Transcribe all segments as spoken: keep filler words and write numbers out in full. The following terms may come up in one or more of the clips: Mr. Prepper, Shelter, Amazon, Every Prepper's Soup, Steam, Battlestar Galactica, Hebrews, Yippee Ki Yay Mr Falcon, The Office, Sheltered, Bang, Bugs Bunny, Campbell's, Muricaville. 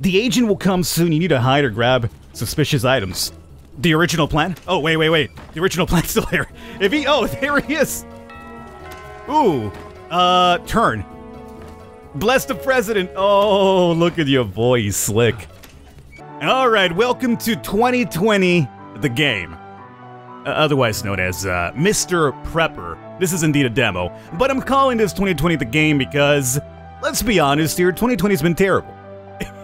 The agent will come soon. You need to hide or grab suspicious items. The original plan? Oh, wait, wait, wait. The original plan's still there. If he... Oh, there he is. Ooh. Uh, turn. Bless the president. Oh, look at your boy. He's slick. All right. Welcome to twenty twenty, the game. Uh, otherwise known as uh, Mister Prepper. This is indeed a demo. But I'm calling this twenty twenty the game because, let's be honest here, twenty twenty's been terrible.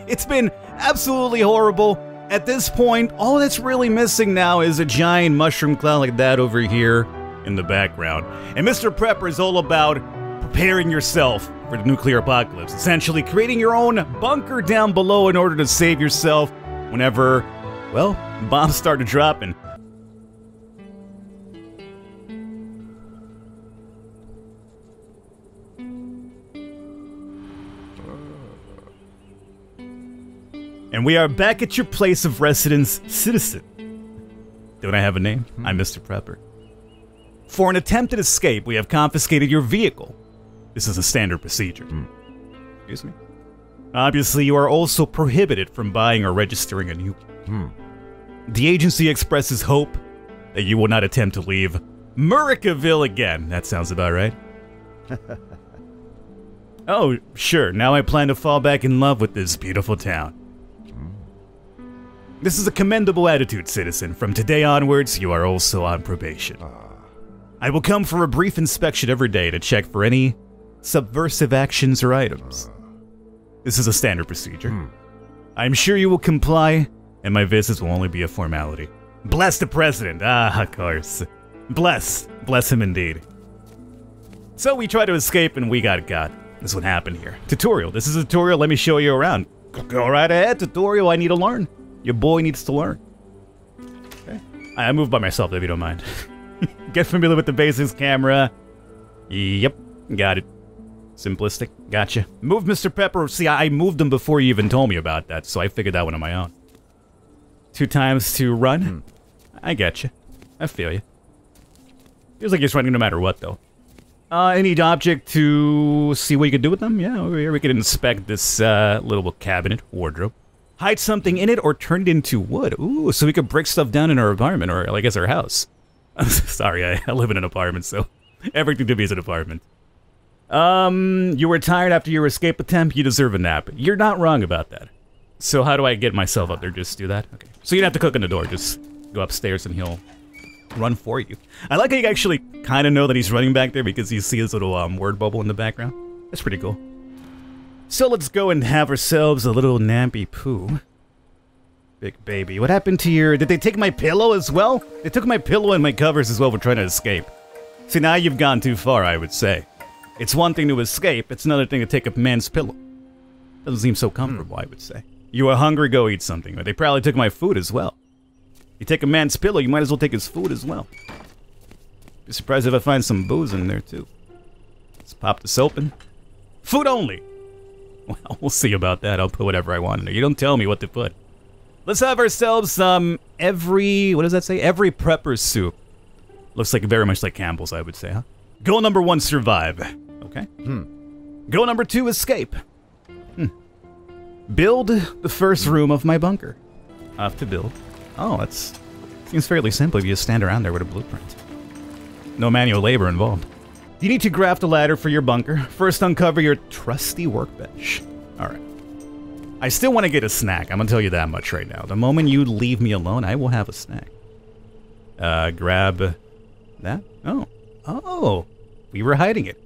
It's been absolutely horrible. At this point, all that's really missing now is a giant mushroom cloud like that over here in the background. And Mister Prepper is all about preparing yourself for the nuclear apocalypse, essentially creating your own bunker down below in order to save yourself whenever, well, bombs start dropping. And we are back at your place of residence, citizen. Don't I have a name? I'm Mister Prepper. For an attempted escape, we have confiscated your vehicle. This is a standard procedure. Mm. Excuse me? Obviously, you are also prohibited from buying or registering a new one. Mm. The agency expresses hope that you will not attempt to leave Muricaville again. That sounds about right. Oh, sure. Now I plan to fall back in love with this beautiful town. This is a commendable attitude, citizen. From today onwards, you are also on probation. I will come for a brief inspection every day to check for any subversive actions or items. This is a standard procedure. Hmm. I'm sure you will comply, and my visits will only be a formality. Bless the president! Ah, of course. Bless. Bless him indeed. So we tried to escape, and we got got. This is what happened here. Tutorial. This is a tutorial. Let me show you around. Go right ahead, tutorial. I need to learn. Your boy needs to learn. Okay. I moved by myself, if you don't mind. Get familiar with the basics, camera. Yep, got it. Simplistic, gotcha. Move Mister Prepper. See, I moved him before you even told me about that, so I figured that one on my own. Two times to run? Hmm. I gotcha. I feel you. Feels like you're running no matter what, though. Uh, any object to see what you can do with them? Yeah, over here we can inspect this uh, little cabinet, wardrobe. Hide something in it or turn it into wood. Ooh, so we could break stuff down in our apartment, or I guess our house. I'm sorry, I, I live in an apartment, so everything to me is an apartment. Um, you were tired after your escape attempt, you deserve a nap. You're not wrong about that. So how do I get myself up there? Just do that? Okay. So you'd have to click on the door, just go upstairs and he'll run for you. I like how you actually kind of know that he's running back there because you see his little um, word bubble in the background. That's pretty cool. So let's go and have ourselves a little nappy poo. Big baby, what happened to your... Did they take my pillow as well? They took my pillow and my covers as well for trying to escape. See, now you've gone too far, I would say. It's one thing to escape, it's another thing to take a man's pillow. Doesn't seem so comfortable, I would say. You are hungry, go eat something. They probably took my food as well. You take a man's pillow, you might as well take his food as well. Be surprised if I find some booze in there, too. Let's pop this open. Food only! Well, we'll see about that. I'll put whatever I want in there. You don't tell me what to put. Let's have ourselves some um, every... What does that say? Every Prepper's Soup. Looks like very much like Campbell's, I would say, huh? Goal number one, survive. Okay. Hmm. Goal number two, escape. Hmm. Build the first room of my bunker. I have to build. Oh, that's... Seems fairly simple if you just stand around there with a blueprint. No manual labor involved. You need to graft a ladder for your bunker. First, uncover your trusty workbench. Alright. I still want to get a snack. I'm going to tell you that much right now. The moment you leave me alone, I will have a snack. Uh, grab... that? Oh. Oh! We were hiding it.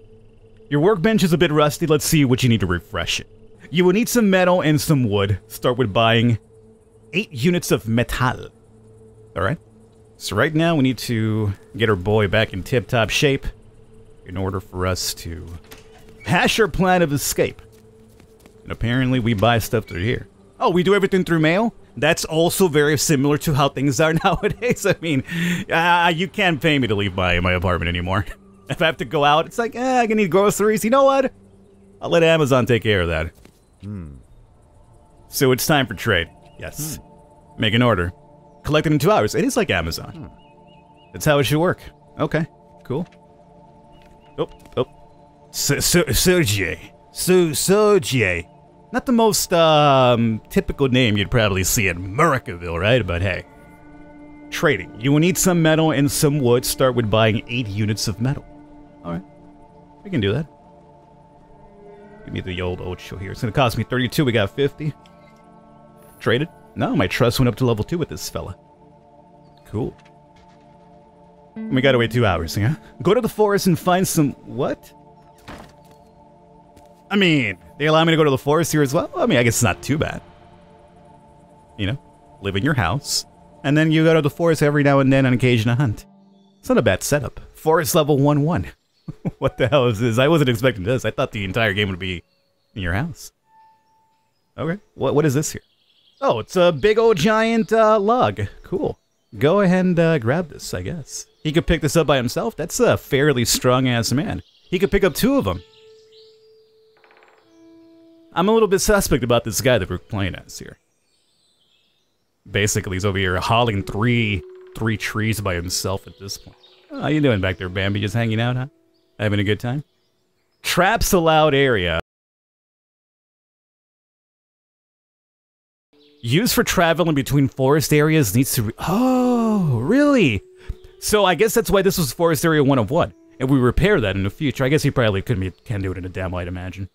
Your workbench is a bit rusty. Let's see what you need to refresh it. You will need some metal and some wood. Start with buying eight units of metal. Alright. So right now, we need to get our boy back in tip-top shape in order for us to hash our plan of escape. And apparently we buy stuff through here. Oh, we do everything through mail? That's also very similar to how things are nowadays. I mean, uh, you can't pay me to leave my, my apartment anymore. If I have to go out, it's like, eh, I can need groceries. You know what? I'll let Amazon take care of that. Hmm. So it's time for trade. Yes. Hmm. Make an order. Collect it in two hours. It is like Amazon. Hmm. That's how it should work. Okay, cool. Oh, oh. So, so, Sergey. So, Sergey. Not the most um, typical name you'd probably see in Muricaville, right? But hey. Trading. You will need some metal and some wood. Start with buying eight units of metal. Alright. We can do that. Give me the old ocho here. It's going to cost me thirty-two. We got fifty. Traded. No, my trust went up to level two with this fella. Cool. We gotta wait two hours, yeah? Go to the forest and find some... What? I mean, they allow me to go to the forest here as well? I mean, I guess it's not too bad. You know, live in your house. And then you go to the forest every now and then on occasion to hunt. It's not a bad setup. Forest level one one. What the hell is this? I wasn't expecting this. I thought the entire game would be in your house. Okay, what, what is this here? Oh, it's a big old giant uh, log. Cool. Go ahead and uh, grab this, I guess. He could pick this up by himself. That's a fairly strong-ass man. He could pick up two of them. I'm a little bit suspect about this guy that we're playing as here. Basically, he's over here hauling three three trees by himself at this point. Oh, how you doing back there, Bambi? Just hanging out, huh? Having a good time? Traps allowed area. Used for traveling between forest areas needs to... Re oh, really? So I guess that's why this was forest area one of one. And we repair that in the future. I guess he probably couldn't be, can do it in a demo, I'd imagine.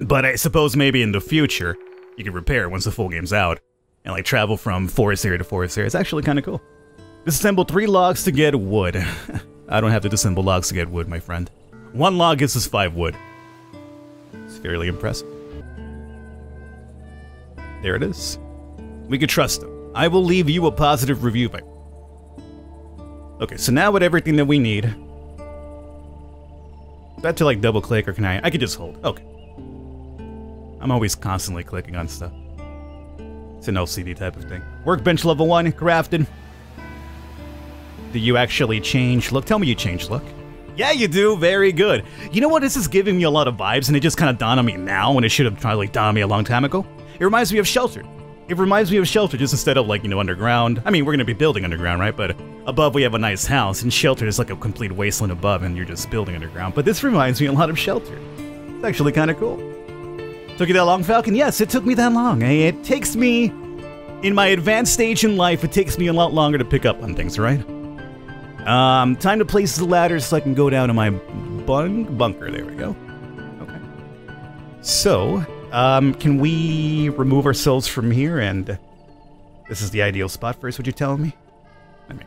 But I suppose maybe in the future, you can repair it once the full game's out. And like travel from forest area to forest area. It's actually kind of cool. Disassemble three logs to get wood. I don't have to disassemble logs to get wood, my friend. One log gives us five wood. It's fairly impressive. There it is. We could trust them. I will leave you a positive review by... Okay, so now with everything that we need... Do I have to like double click or can I... I could just hold. Okay. I'm always constantly clicking on stuff. It's an L C D type of thing. Workbench level one, crafted. Do you actually change look? Tell me you change look. Yeah, you do. Very good. You know what? This is giving me a lot of vibes and it just kind of dawned on me now when it should have probably dawned on me a long time ago. It reminds me of Shelter. It reminds me of Shelter, just instead of, like, you know, underground. I mean, we're going to be building underground, right? But above we have a nice house, and Shelter is like a complete wasteland above, and you're just building underground. But this reminds me a lot of Shelter. It's actually kind of cool. Took you that long, Falcon? Yes, it took me that long. It takes me, in my advanced stage in life, it takes me a lot longer to pick up on things, right? Um, time to place the ladder so I can go down to my bunk bunker. There we go. Okay. So... Um, can we remove ourselves from here and... This is the ideal spot for us, would you tell me? I mean,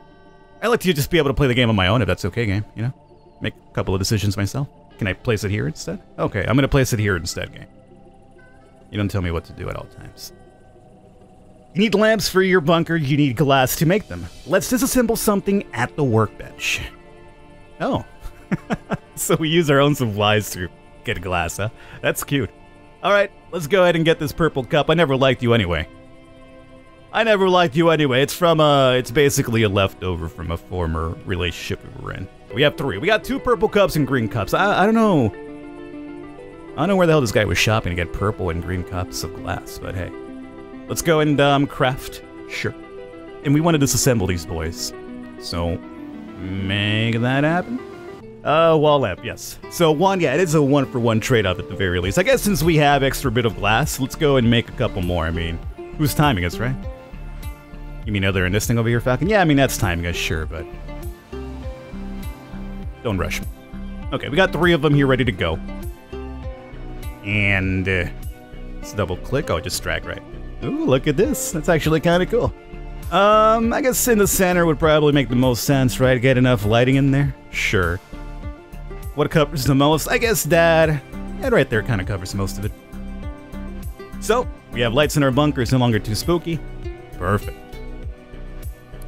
I'd like to just be able to play the game on my own if that's okay, game, you know? Make a couple of decisions myself. Can I place it here instead? Okay, I'm gonna place it here instead, game. You don't tell me what to do at all times. You need lamps for your bunker, you need glass to make them. Let's disassemble something at the workbench. Oh. So we use our own supplies to get glass, huh? That's cute. Alright, let's go ahead and get this purple cup. I never liked you anyway. I never liked you anyway. It's from a... It's basically a leftover from a former relationship we were in. We have three. We got two purple cups and green cups. I, I don't know... I don't know where the hell this guy was shopping to get purple and green cups of glass, but hey. Let's go and um, craft. Sure. And we want to disassemble these boys. So, make that happen. Uh, wall lamp, yes. So one, yeah, it is a one-for-one trade-off at the very least. I guess since we have extra bit of glass, let's go and make a couple more. I mean, who's timing us, right? You mean other than this thing over here, Falcon? Yeah, I mean, that's timing us, sure, but... Don't rush me. Okay, we got three of them here ready to go. And... Uh, let's double-click. Oh, just drag right. Ooh, look at this. That's actually kind of cool. Um, I guess in the center would probably make the most sense, right? Get enough lighting in there? Sure. What covers the most? I guess that, that right there kind of covers most of it. So, we have lights in our bunker. It's no longer too spooky. Perfect.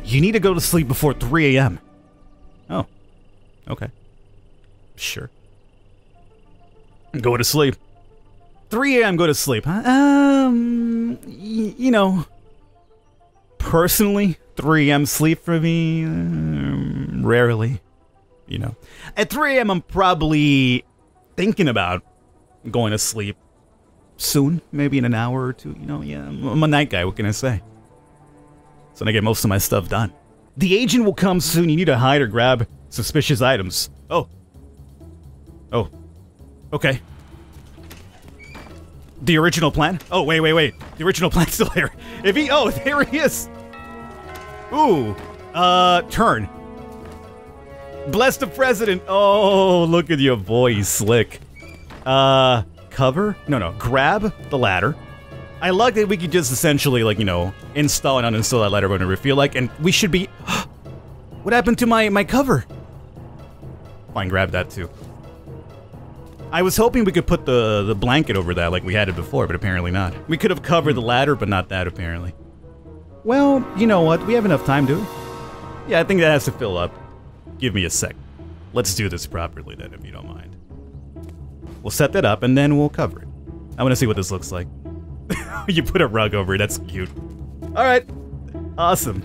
You need to go to sleep before three A M Oh. Okay. Sure. Go to sleep. three A M go to sleep, huh? Um, you know, personally, three A M sleep for me, um, rarely. You know, at three A M I'm probably thinking about going to sleep soon, maybe in an hour or two. You know, yeah, I'm a night guy. What can I say? So I get most of my stuff done. The agent will come soon. You need to hide or grab suspicious items. Oh. Oh. Okay. The original plan? Oh, wait, wait, wait. The original plan's still there. If he- oh, there he is! Ooh. Uh, turn. Bless the president! Oh, look at your boy, he's slick. Uh, cover? No, no, grab the ladder. I like that we could just essentially, like, you know, install and uninstall that ladder whenever we feel like, and we should be- What happened to my- my cover? Fine, grab that too. I was hoping we could put the the blanket over that like we had it before, but apparently not. We could have covered the ladder, but not that apparently. Well, you know what? We have enough time, do we? Yeah, I think that has to fill up. Give me a sec. Let's do this properly then, if you don't mind. We'll set that up and then we'll cover it. I want to see what this looks like. You put a rug over it. That's cute. All right. Awesome.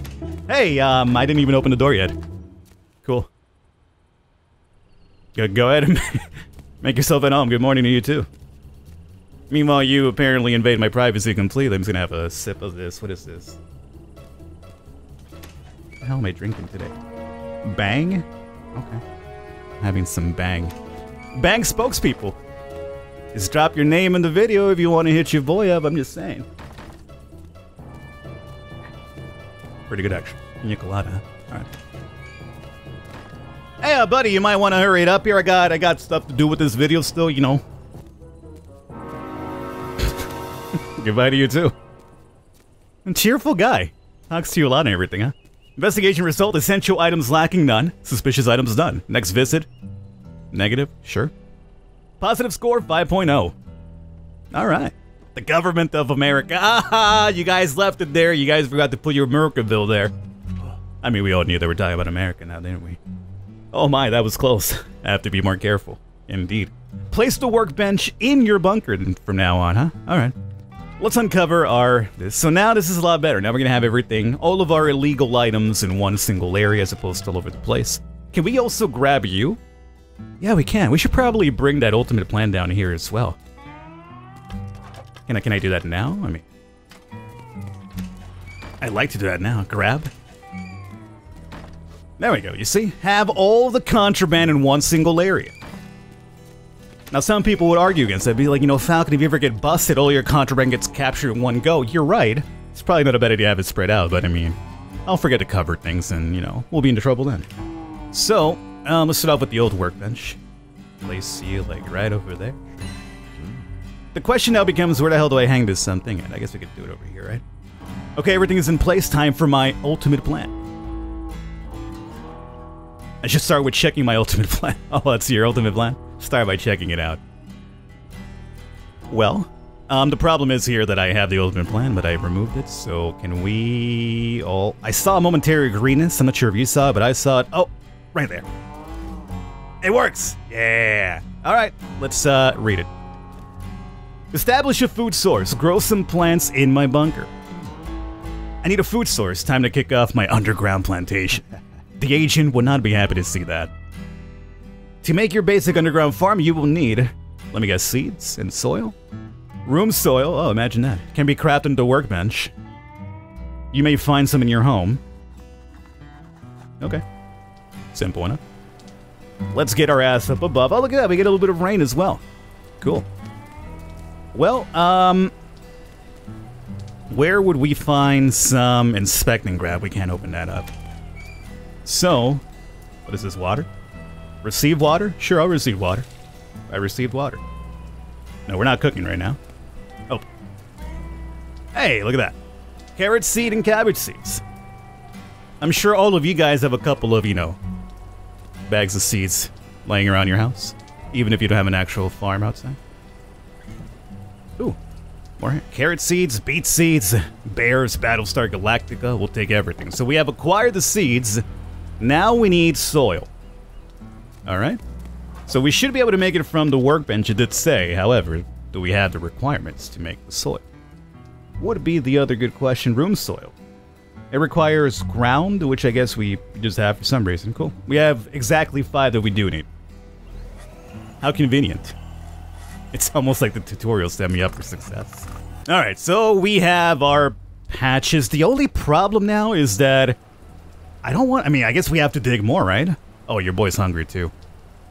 Hey, um, I didn't even open the door yet. Cool. Go, go ahead and... Make yourself at home. Good morning to you, too. Meanwhile, you apparently invade my privacy completely. I'm just gonna have a sip of this. What is this? What the hell am I drinking today? Bang? Okay. Having some Bang. Bang spokespeople! Just drop your name in the video if you want to hit your boy up, I'm just saying. Pretty good action. Pina colada. Alright. Hey, uh, buddy, you might want to hurry it up here. I got, I got stuff to do with this video still, you know. Goodbye to you too. A cheerful guy. Talks to you a lot and everything, huh? Investigation result: essential items lacking, none. Suspicious items, done. Next visit, negative. Sure. Positive score five point oh. All right. The government of America. Ah, you guys left it there. You guys forgot to put your Muricaville there. I mean, we all knew they were talking about America now, didn't we? Oh my, that was close. I have to be more careful. Indeed. Place the workbench in your bunker from now on, huh? Alright. Let's uncover our... this. So now this is a lot better. Now we're gonna have everything, all of our illegal items in one single area as opposed to all over the place. Can we also grab you? Yeah, we can. We should probably bring that ultimate plan down here as well. Can I, can I do that now? I mean... I'd like to do that now. Grab. There we go, you see? Have all the contraband in one single area. Now some people would argue against that, be like, you know, Falcon, if you ever get busted, all your contraband gets captured in one go. You're right. It's probably not a bad idea to have it spread out, but I mean, I'll forget to cover things and, you know, we'll be into trouble then. So, um, let's start off with the old workbench. Place you, like, right over there. The question now becomes, where the hell do I hang this something at? I guess we could do it over here, right? Okay, everything is in place. Time for my ultimate plan. I should start with checking my ultimate plan. Oh, that's your ultimate plan? Start by checking it out. Well, um, the problem is here that I have the ultimate plan, but I removed it, so can we all... I saw a momentary greenness, I'm not sure if you saw it, but I saw it... Oh, right there. It works! Yeah! Alright, let's uh, read it. Establish a food source. Grow some plants in my bunker. I need a food source. Time to kick off my underground plantation. The agent would not be happy to see that. To make your basic underground farm, you will need, let me guess, seeds and soil? Room soil, oh, imagine that. Can be crafted into a workbench. You may find some in your home. Okay. Simple enough. Let's get our ass up above. Oh, look at that, we get a little bit of rain as well. Cool. Well, um... where would we find some inspecting grab? We can't open that up. So, what is this, water? Receive water? Sure, I'll receive water. I received water. No, we're not cooking right now. Oh. Hey, look at that. Carrot seed and cabbage seeds. I'm sure all of you guys have a couple of, you know, bags of seeds laying around your house, even if you don't have an actual farm outside. Ooh, more carrot seeds, beet seeds, bears, Battlestar Galactica, we'll take everything. So we have acquired the seeds. Now we need soil. Alright. So we should be able to make it from the workbench, it did say. However, do we have the requirements to make the soil? What would be the other good question? Room soil. It requires ground, which I guess we just have for some reason. Cool. We have exactly five that we do need. How convenient. It's almost like the tutorial set me up for success. Alright, so we have our patches. The only problem now is that I don't want... I mean, I guess we have to dig more, right? Oh, your boy's hungry, too.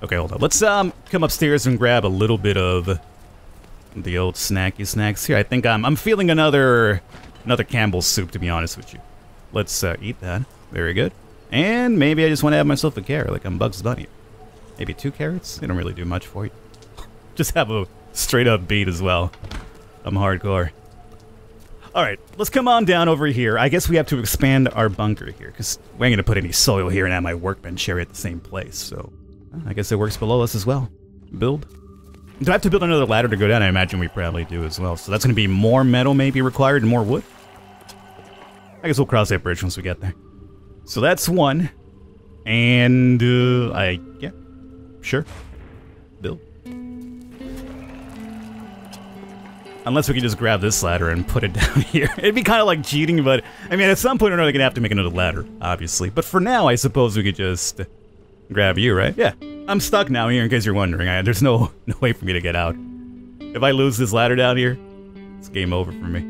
Okay, hold on. Let's um come upstairs and grab a little bit of The old snacky snacks here. I think I'm I'm feeling another another Campbell's soup, to be honest with you. Let's uh, eat that. Very good. And maybe I just want to have myself a carrot, like I'm Bugs Bunny. Maybe two carrots? They don't really do much for you. Just have a straight up beat as well. I'm hardcore. Alright, let's come on down over here. I guess we have to expand our bunker here, because we ain't gonna put any soil here and have my workbench area at the same place, so... I guess it works below us as well. Build. Do I have to build another ladder to go down? I imagine we probably do as well. So that's gonna be more metal maybe required and more wood? I guess we'll cross that bridge once we get there. So that's one. And, uh, I... yeah. Sure. Build. Unless we can just grab this ladder and put it down here. It'd be kind of like cheating, but... I mean, at some point or another, we're gonna have to make another ladder, obviously. But for now, I suppose we could just... grab you, right? Yeah. I'm stuck now here, in case you're wondering. I, there's no, no way for me to get out. If I lose this ladder down here, it's game over for me.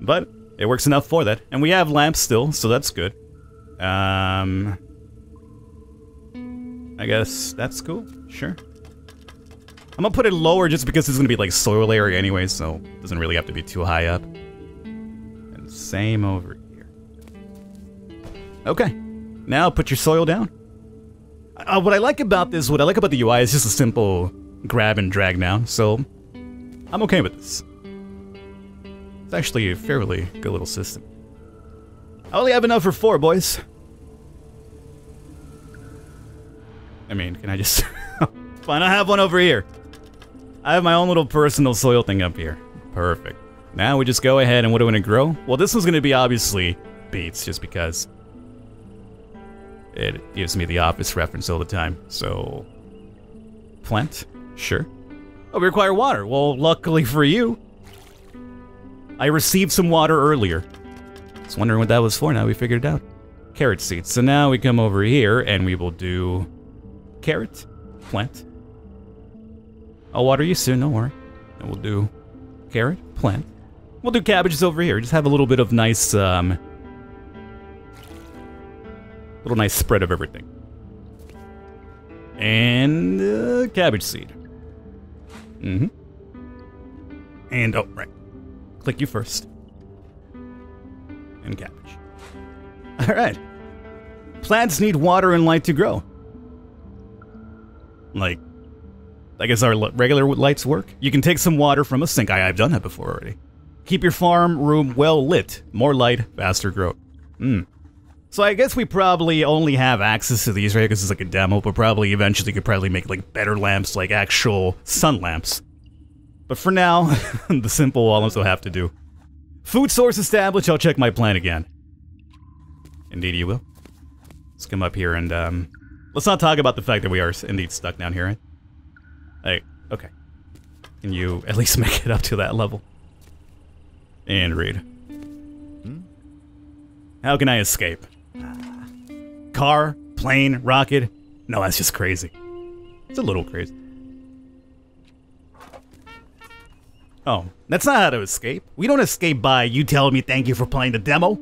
But, it works enough for that. And we have lamps still, so that's good. Um... I guess that's cool. Sure. I'm gonna put it lower just because it's gonna be like soil area anyway, so it doesn't really have to be too high up. And same over here. Okay. Now put your soil down. Uh, what I like about this, what I like about the U I is just a simple grab and drag now, so I'm okay with this. It's actually a fairly good little system. I only have enough for four, boys. I mean, can I just... Fine, I have one over here. I have my own little personal soil thing up here. Perfect. Now we just go ahead and what do we want to grow? Well, this one's going to be obviously beets, just because it gives me The Office reference all the time. So, plant? Sure. Oh, we require water. Well, luckily for you, I received some water earlier. I was wondering what that was for. Now we figured it out. Carrot seeds. So now we come over here and we will do carrot, plant. I'll water you soon, don't worry. And we'll do carrot, plant. We'll do cabbages over here. Just have a little bit of nice, um... little nice spread of everything. And... Uh, cabbage seed. Mm-hmm. And, oh, right. Click you first. And cabbage. Alright. Plants need water and light to grow. Like... I guess our regular lights work. You can take some water from a sink. I, I've done that before already. Keep your farm room well lit. More light, faster growth. Hmm. So I guess we probably only have access to these, right? Because it's like a demo, but probably eventually could probably make like better lamps, like actual sun lamps. But for now, the simple I'll also have to do. Food source established. I'll check my plant again. Indeed you will. Let's come up here and um, let's not talk about the fact that we are indeed stuck down here, right? Hey, okay. Can you at least make it up to that level? And read. Hmm? How can I escape? Car, plane, rocket? No, that's just crazy. It's a little crazy. Oh, that's not how to escape. We don't escape by you telling me thank you for playing the demo.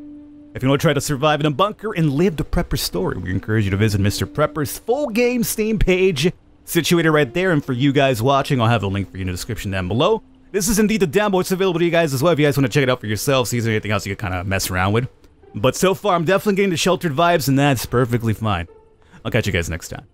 If you want to try to survive in a bunker and live the Prepper story, we encourage you to visit Mister Prepper's full game Steam page. Situated right there, and for you guys watching, I'll have the link for you in the description down below. This is indeed the demo. It's available to you guys as well if you guys want to check it out for yourselves. See if there's anything else you can kind of mess around with. But so far, I'm definitely getting the sheltered vibes, and that's perfectly fine. I'll catch you guys next time.